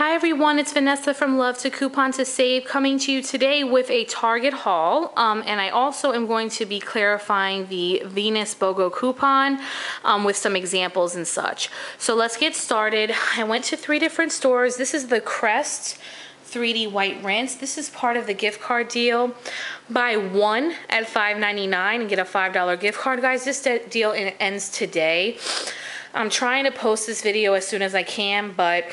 Hi everyone, it's Vanessa from Love to Coupon to Save coming to you today with a Target haul, and I also am going to be clarifying the Venus BOGO coupon with some examples and such. So let's get started. I went to three different stores. This is the Crest 3D White Rinse. This is part of the gift card deal. Buy one at $5.99 and get a $5 gift card. Guys, this deal ends today. I'm trying to post this video as soon as I can, but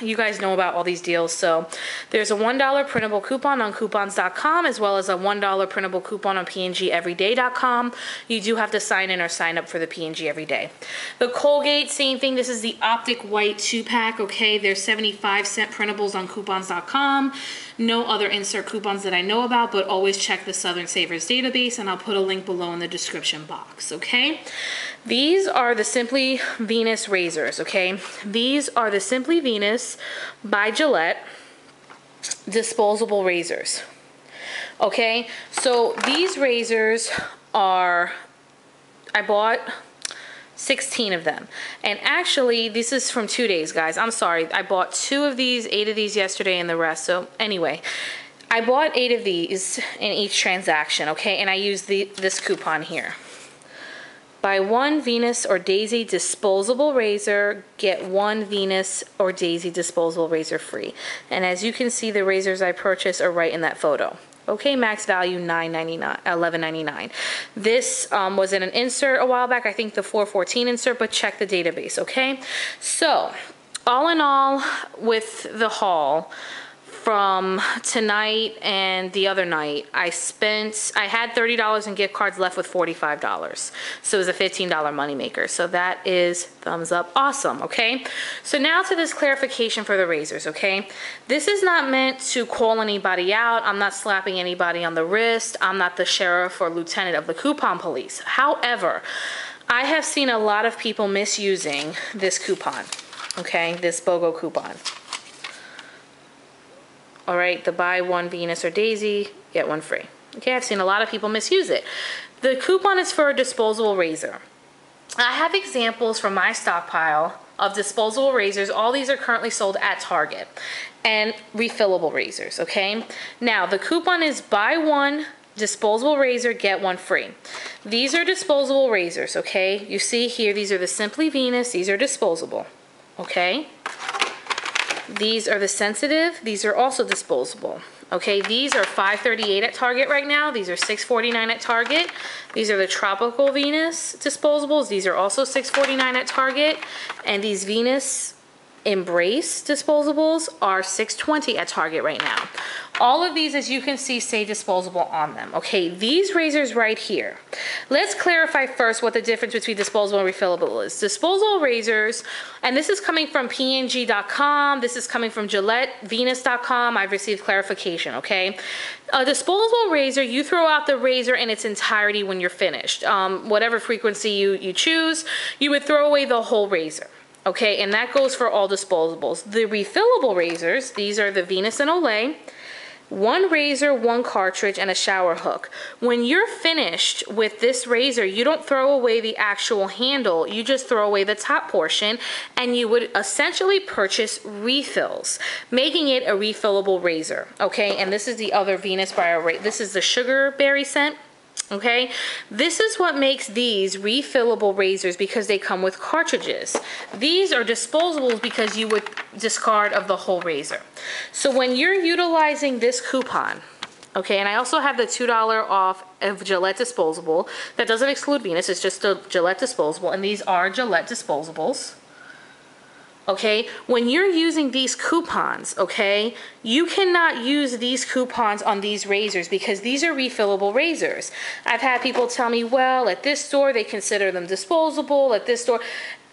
you guys know about all these deals. So there's a $1 printable coupon on Coupons.com as well as a $1 printable coupon on PNGEveryday.com. You do have to sign in or sign up for the PNG Every Day. The Colgate, same thing. This is the Optic White 2-pack, okay? There's 75-cent printables on Coupons.com. No other insert coupons that I know about, but always check the Southern Savers database, and I'll put a link below in the description box, okay? These are the Simply Venus razors, okay? These are the Simply Venus by Gillette disposable razors, okay? So these razors are, I bought 16 of them, and actually this is from 2 days, guys. I'm sorry, I bought 2 of these, 8 of these yesterday, and the rest. So anyway, I bought 8 of these in each transaction, okay? And I used this coupon here. Buy one Venus or Daisy disposable razor, get one Venus or Daisy disposable razor free. And as you can see, the razors I purchased are right in that photo. Okay, max value $9.99, $11.99. This was in an insert a while back, I think the 414 insert, but check the database, okay? So, all in all, with the haul, from tonight and the other night, I had $30 in gift cards left with $45. So it was a $15 moneymaker. So that is thumbs up, awesome, okay? So now to this clarification for the razors, okay? This is not meant to call anybody out. I'm not slapping anybody on the wrist. I'm not the sheriff or lieutenant of the coupon police. However, I have seen a lot of people misusing this coupon, okay? This BOGO coupon. All right, the buy one Venus or Daisy, get one free. Okay, I've seen a lot of people misuse it. The coupon is for a disposable razor. I have examples from my stockpile of disposable razors. All these are currently sold at Target, and refillable razors, okay? Now, the coupon is buy one disposable razor, get one free. These are disposable razors, okay? You see here, these are the Simply Venus, these are disposable, okay? These are the sensitive, these are also disposable. Okay, these are $5.38 at Target right now. These are $6.49 at Target. These are the Tropical Venus disposables. These are also $6.49 at Target. And these Venus Embrace disposables are $6.20 at Target right now. All of these, as you can see, say disposable on them. Okay, these razors right here. Let's clarify first what the difference between disposable and refillable is. Disposable razors, and this is coming from PNG.com, this is coming from gillettevenus.com. I've received clarification, okay? A disposable razor, you throw out the razor in its entirety when you're finished. Whatever frequency you choose, you would throw away the whole razor. Okay, and that goes for all disposables. The refillable razors, these are the Venus and Olay. One razor, one cartridge, and a shower hook. When you're finished with this razor, you don't throw away the actual handle, you just throw away the top portion, and you would essentially purchase refills, making it a refillable razor, okay? And this is the other Venus by Olay. This is the sugar berry scent. Okay, this is what makes these refillable razors, because they come with cartridges. These are disposables because you would discard of the whole razor. So when you're utilizing this coupon, okay, and I also have the $2 off of Gillette disposable. That doesn't exclude Venus, it's just a Gillette disposable, and these are Gillette disposables. Okay, when you're using these coupons, okay, you cannot use these coupons on these razors because these are refillable razors. I've had people tell me, well, at this store they consider them disposable, at this store.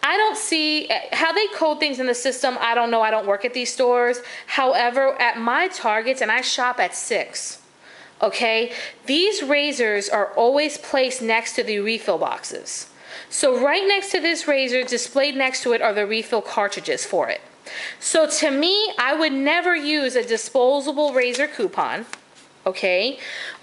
I don't see how they code things in the system. I don't know, I don't work at these stores. However, at my Targets, and I shop at 6, okay, these razors are always placed next to the refill boxes. So right next to this razor, displayed next to it, are the refill cartridges for it. So to me, I would never use a disposable razor coupon, okay,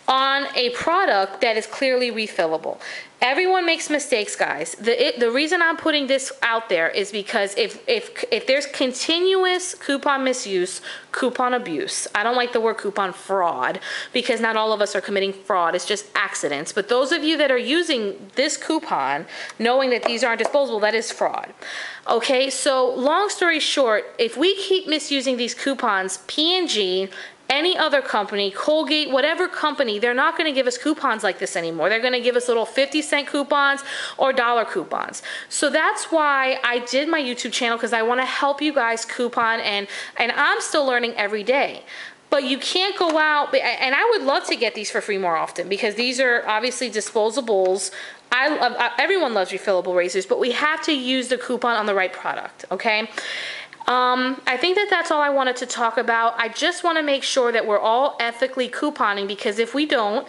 on a product that is clearly refillable. Everyone makes mistakes, guys. The reason I'm putting this out there is because if there's continuous coupon misuse, coupon abuse, I don't like the word coupon fraud because not all of us are committing fraud, it's just accidents. But those of you that are using this coupon knowing that these aren't disposable, that is fraud. Okay, so long story short, if we keep misusing these coupons, P&G, any other company, Colgate, whatever company, they're not going to give us coupons like this anymore. They're going to give us little 50-cent coupons or dollar coupons. So that's why I did my YouTube channel, because I want to help you guys coupon, and I'm still learning every day. But you can't go out, and I would love to get these for free more often because these are obviously disposables. Everyone loves refillable razors, but we have to use the coupon on the right product, okay? I think that that's all I wanted to talk about. I just want to make sure that we're all ethically couponing, because if we don't,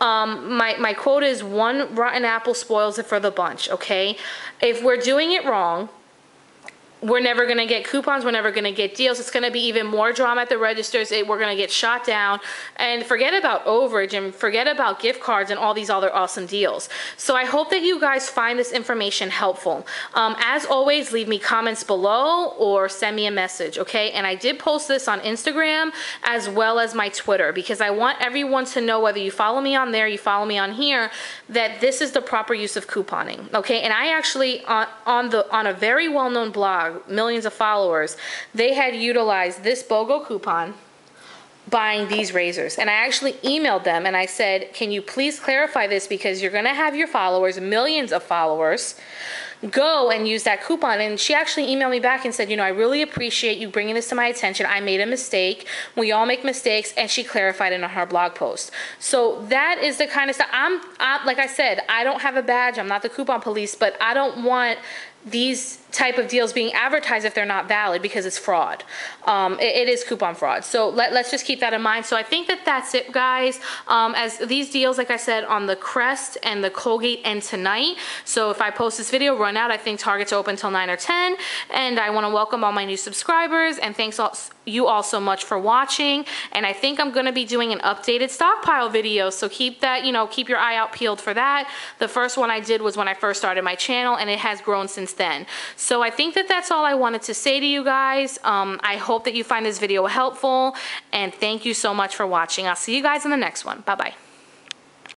my quote is, one rotten apple spoils it for the bunch, okay? If we're doing it wrong, we're never going to get coupons. We're never going to get deals. It's going to be even more drama at the registers. We're going to get shot down. And forget about overage and forget about gift cards and all these other awesome deals. So I hope that you guys find this information helpful. As always, leave me comments below or send me a message, okay? And I did post this on Instagram as well as my Twitter, because I want everyone to know, whether you follow me on there, you follow me on here, that this is the proper use of couponing, okay? And I actually, on a very well-known blog, millions of followers, they had utilized this BOGO coupon buying these razors, and I actually emailed them and I said, can you please clarify this, because you're gonna have your followers, millions of followers, go and use that coupon. And she actually emailed me back and said, you know, I really appreciate you bringing this to my attention. I made a mistake. We all make mistakes. And she clarified it on her blog post. So that is the kind of stuff. I'm like I said, I don't have a badge. I'm not the coupon police, but I don't want these type of deals being advertised if they're not valid, because it's fraud. It is coupon fraud. So let's just keep that in mind. So I think that that's it, guys. As these deals, like I said, on the Crest and the Colgate end tonight. So if I post this video, run out. I think Target's open till 9 or 10. And I want to welcome all my new subscribers. And thanks you all so much for watching. And I think I'm going to be doing an updated stockpile video. So keep that, you know, keep your eye out peeled for that. The first one I did was when I first started my channel, and it has grown since then. So I think that that's all I wanted to say to you guys. I hope that you find this video helpful, and thank you so much for watching. I'll see you guys in the next one. Bye-bye.